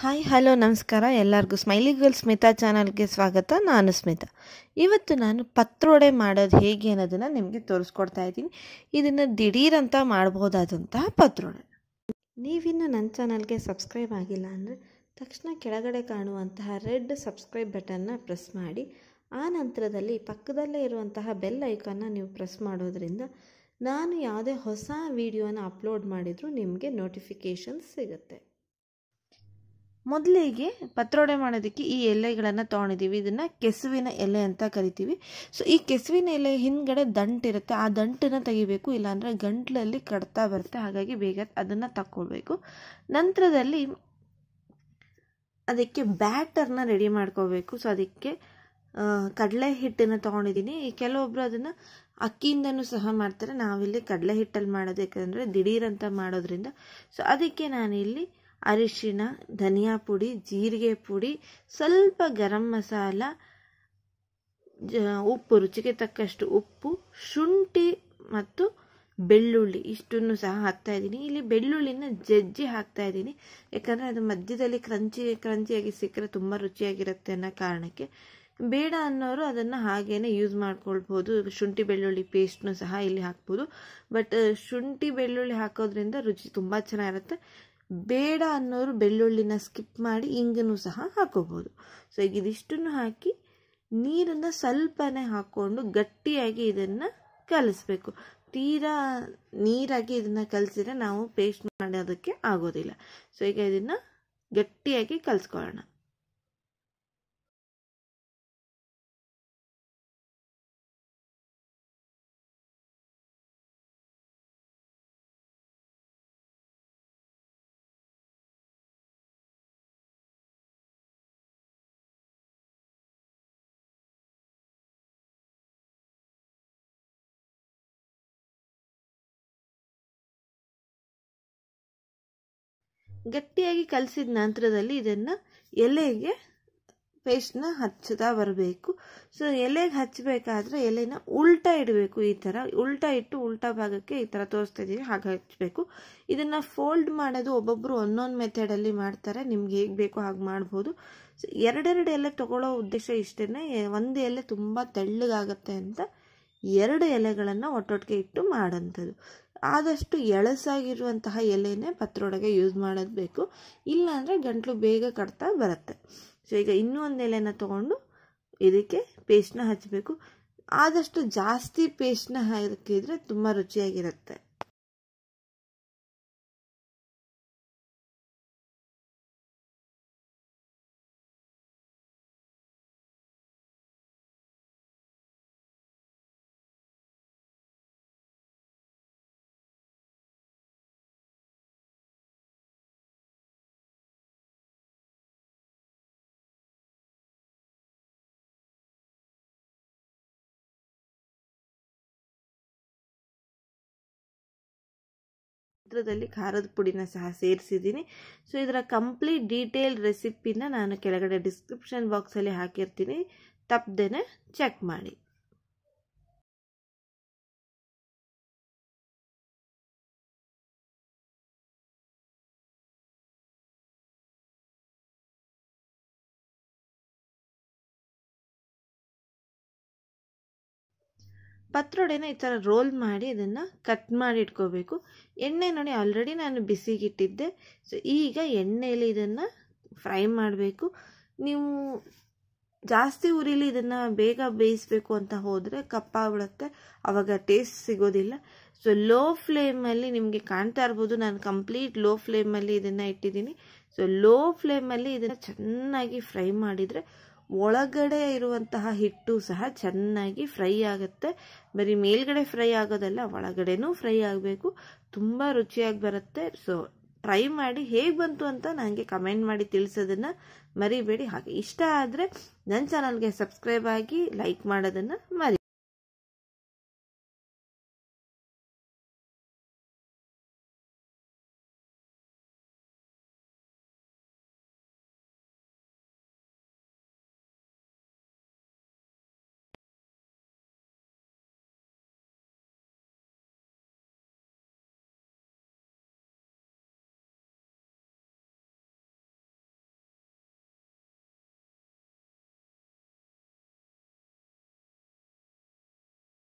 हाय hello नमस्कार एल्लारिगू स्मैली girls Smita चानल्गे स्वागत। नानु स्मिता। इवत्तु नानु पत्रोडे माडोदु हेगे अन्नोदन्न निमगे तोरिस्कोड्ता इद्दीनि। इदन्न दिडीर अंत माडबहुदादंत पत्रोडे। नीविन्नु नन्न चानल्गे सब्स्क्राइब आगिल्ल अंद्रे तक्षण केळगडे काणुवंत रेड सब्स्क्राइब बटन प्रेस माडि, आ नंतरदल्लि पक्कदल्ले इरुवंत बेल ऐकान नीवु प्रेस माडोदरिंद नानु यावुदे होस विडियोन अप्लोड माडिद्रू निमगे नोटिफिकेशन सिगुत्ते। ಮೊದಲಿಗೆ ಪತ್ರೊಡೆ ಮಾಡೋದಕ್ಕೆ ಈ ಎಲೆಗಳನ್ನು ತಗೊಂಡಿದ್ದೀವಿ, ಇದನ್ನ ಕೆಸುವಿನ ಎಲೆ ಅಂತ ಕರೀತೀವಿ। ಸೊ ಈ ಕೆಸುವಿನ ಎಲೆ ಹಿಂದಗಡೆ ದಂಟಿರುತ್ತೆ, ಆ ದಂಟನ್ನು ತೆಗಿಬೇಕು, ಇಲ್ಲಾಂದ್ರೆ ಗಂಟಲಲ್ಲಿ ಕಡ್ತಾ ಬರುತ್ತೆ, ಹಾಗಾಗಿ ಬೇಗ ಅದನ್ನು ತಕ್ಕೊಳ್ಬೇಕು। ನಂತರದಲ್ಲಿ ಅದಕ್ಕೆ ಬ್ಯಾಟರ್ನ ರೆಡಿ ಮಾಡ್ಕೋಬೇಕು। ಸೊ ಅದಕ್ಕೆ ಕಡಲೆ ಹಿಟ್ಟನ್ನು ತಗೊಂಡಿದ್ದೀನಿ, ಕೆಲವೊಬ್ರು ಅದನ್ನು ಅಕ್ಕಿಯಿಂದನೂ ಸಹ ಮಾಡ್ತಾರೆ, ನಾವಿಲ್ಲಿ ಕಡಲೆ ಹಿಟ್ಟಲ್ಲಿ ಮಾಡೋದು, ಯಾಕಂದರೆ ದಿಢೀರಂತ ಮಾಡೋದ್ರಿಂದ। ಸೊ ಅದಕ್ಕೆ ನಾನಿಲ್ಲಿ ಅರಿಶಿನ, ಧನಿಯಾ ಪುಡಿ, ಜೀರಿಗೆ ಪುಡಿ, ಸ್ವಲ್ಪ ಗರಂ ಮಸಾಲ, ಉಪ್ಪು, ರುಚಿಗೆ ತಕ್ಕಷ್ಟು ಉಪ್ಪು, ಶುಂಠಿ ಮತ್ತು ಬೆಳ್ಳುಳ್ಳಿ ಇಷ್ಟನ್ನು ಸಹ ಹಾಕ್ತಾ ಇದ್ದೀನಿ। ಇಲ್ಲಿ ಬೆಳ್ಳುಳ್ಳಿನ ಜಜ್ಜಿ ಹಾಕ್ತಾ ಇದ್ದೀನಿ, ಯಾಕಂದರೆ ಅದು ಮಧ್ಯದಲ್ಲಿ ಕ್ರಂಚಿಯಾಗಿ ಸಿಕ್ಕರೆ ತುಂಬ ರುಚಿಯಾಗಿರುತ್ತೆ ಅನ್ನೋ ಕಾರಣಕ್ಕೆ। ಬೇಡ ಅನ್ನೋರು ಅದನ್ನು ಹಾಗೇನೆ ಯೂಸ್ ಮಾಡ್ಕೊಳ್ಬೋದು, ಶುಂಠಿ ಬೆಳ್ಳುಳ್ಳಿ ಪೇಸ್ಟ್ನು ಸಹ ಇಲ್ಲಿ ಹಾಕ್ಬೋದು। ಬಟ್ ಶುಂಠಿ ಬೆಳ್ಳುಳ್ಳಿ ಹಾಕೋದ್ರಿಂದ ರುಚಿ ತುಂಬ ಚೆನ್ನಾಗಿರುತ್ತೆ, ಬೇಡ ಅನ್ನೋರು ಬೆಳ್ಳುಳ್ಳಿನ ಸ್ಕಿಪ್ ಮಾಡಿ ಇಂಗನ್ನು ಸಹ ಹಾಕೋಬಹುದು। ಸೊ ಈಗ ಇದಿಷ್ಟನ್ನು ಹಾಕಿ ನೀರನ್ನು ಸ್ವಲ್ಪನೇ ಹಾಕ್ಕೊಂಡು ಗಟ್ಟಿಯಾಗಿ ಇದನ್ನು ಕಲಿಸಬೇಕು, ತೀರಾ ನೀರಾಗಿ ಇದನ್ನು ಕಲಿಸಿದ್ರೆ ನಾವು ಪೇಸ್ಟ್ ಮಾಡೋದಕ್ಕೆ ಆಗೋದಿಲ್ಲ। ಸೊ ಈಗ ಇದನ್ನು ಗಟ್ಟಿಯಾಗಿ ಕಲಿಸ್ಕೊಳ್ಳೋಣ। ಗಟ್ಟಿಯಾಗಿ ಕಲಸಿದ ನಂತರದಲ್ಲಿ ಇದನ್ನು ಎಲೆಗೆ ಪೇಸ್ಟ್ನ ಹಚ್ಚುತ್ತಾ ಬರಬೇಕು। ಸೊ ಎಲೆಗೆ ಹಚ್ಚಬೇಕಾದ್ರೆ ಎಲೆನ ಉಲ್ಟಾ ಇಡಬೇಕು, ಈ ಥರ ಉಲ್ಟಾ ಇಟ್ಟು ಉಲ್ಟಾ ಭಾಗಕ್ಕೆ ಈ ಥರ ತೋರಿಸ್ತಾ ಇದ್ದೀವಿ, ಹಾಗೆ ಹಚ್ಚಬೇಕು। ಇದನ್ನು ಫೋಲ್ಡ್ ಮಾಡೋದು ಒಬ್ಬೊಬ್ಬರು ಒಂದೊಂದು ಮೆಥಡಲ್ಲಿ ಮಾಡ್ತಾರೆ, ನಿಮ್ಗೆ ಹೇಗೆ ಬೇಕೋ ಹಾಗೆ ಮಾಡ್ಬೋದು। ಸೊ ಎರಡೆರಡು ಎಲೆ ತಗೊಳ್ಳೋ ಉದ್ದೇಶ ಇಷ್ಟೇ, ಒಂದು ಎಲೆ ತುಂಬ ತೆಳ್ಳಗಾಗುತ್ತೆ ಅಂತ ಎರಡು ಎಲೆಗಳನ್ನು ಒಟ್ಟೊಟ್ಟಿಗೆ ಇಟ್ಟು ಮಾಡೋಂಥದ್ದು। ಆದಷ್ಟು ಎಳಸಾಗಿರುವಂತಹ ಎಲೆನೇ ಪತ್ರೊಡೆಗೆ ಯೂಸ್ ಮಾಡಬೇಕು, ಇಲ್ಲಾಂದರೆ ಗಂಟಲು ಬೇಗ ಕಡ್ತಾ ಬರುತ್ತೆ। ಸೊ ಈಗ ಇನ್ನೂ ಒಂದು ಎಲೆನ ತೊಗೊಂಡು ಇದಕ್ಕೆ ಪೇಸ್ಟ್ನ ಹಚ್ಚಬೇಕು, ಆದಷ್ಟು ಜಾಸ್ತಿ ಪೇಸ್ಟ್ನ ಹಾಕಿದ್ರೆ ತುಂಬ ರುಚಿಯಾಗಿರುತ್ತೆ। ಇದರಲ್ಲಿ ಖಾರದ ಪುಡಿನ ಸಹ ಸೇರಿಸಿದ್ದೀನಿ। ಸೊ ಇದರ ಕಂಪ್ಲೀಟ್ ಡೀಟೇಲ್ ರೆಸಿಪಿನ ನಾನು ಕೆಳಗಡೆ ಡಿಸ್ಕ್ರಿಪ್ಷನ್ ಬಾಕ್ಸಲ್ಲಿ ಹಾಕಿರ್ತೀನಿ, ತಪ್ಪದೇನೆ ಚೆಕ್ ಮಾಡಿ। ಪತ್ರೊಡೆನ ಈ ಥರ ರೋಲ್ ಮಾಡಿ ಅದನ್ನು ಕಟ್ ಮಾಡಿ ಇಟ್ಕೋಬೇಕು। ಎಣ್ಣೆ ನೋಡಿ ಆಲ್ರೆಡಿ ನಾನು ಬಿಸಿಗಿಟ್ಟಿದ್ದೆ, ಸೊ ಈಗ ಎಣ್ಣೆಯಲ್ಲಿ ಇದನ್ನು ಫ್ರೈ ಮಾಡಬೇಕು। ನೀವು ಜಾಸ್ತಿ ಉರಿಲಿ ಇದನ್ನು ಬೇಗ ಬೇಯಿಸಬೇಕು ಅಂತ ಹೋದರೆ ಕಪ್ಪಾಗ್ಬಿಡುತ್ತೆ, ಆವಾಗ ಟೇಸ್ಟ್ ಸಿಗೋದಿಲ್ಲ। ಸೊ ಲೋ ಫ್ಲೇಮಲ್ಲಿ ನಿಮಗೆ ಕಾಣ್ತಾ ಇರ್ಬೋದು, ನಾನು ಕಂಪ್ಲೀಟ್ ಲೋ ಫ್ಲೇಮಲ್ಲಿ ಇದನ್ನು ಇಟ್ಟಿದ್ದೀನಿ। ಸೊ ಲೋ ಫ್ಲೇಮಲ್ಲಿ ಇದನ್ನು ಚೆನ್ನಾಗಿ ಫ್ರೈ ಮಾಡಿದರೆ ಒಳಗಡೆ ಇರುವಂತಹ ಹಿಟ್ಟು ಸಹ ಚೆನ್ನಾಗಿ ಫ್ರೈ ಆಗುತ್ತೆ, ಬರೀ ಮೇಲ್ಗಡೆ ಫ್ರೈ ಆಗೋದಲ್ಲ, ಒಳಗಡೆನೂ ಫ್ರೈ ಆಗಬೇಕು, ತುಂಬ ರುಚಿಯಾಗಿ ಬರುತ್ತೆ। ಸೊ ಟ್ರೈ ಮಾಡಿ ಹೇಗೆ ಬಂತು ಅಂತ ನನಗೆ ಕಮೆಂಟ್ ಮಾಡಿ ತಿಳಿಸೋದನ್ನು ಮರಿಬೇಡಿ, ಹಾಗೆ ಇಷ್ಟ ಆದರೆ ನನ್ನ ಚಾನಲ್ಗೆ ಸಬ್ಸ್ಕ್ರೈಬ್ ಆಗಿ ಲೈಕ್ ಮಾಡೋದನ್ನು ಮರಿಬೇಡಿ।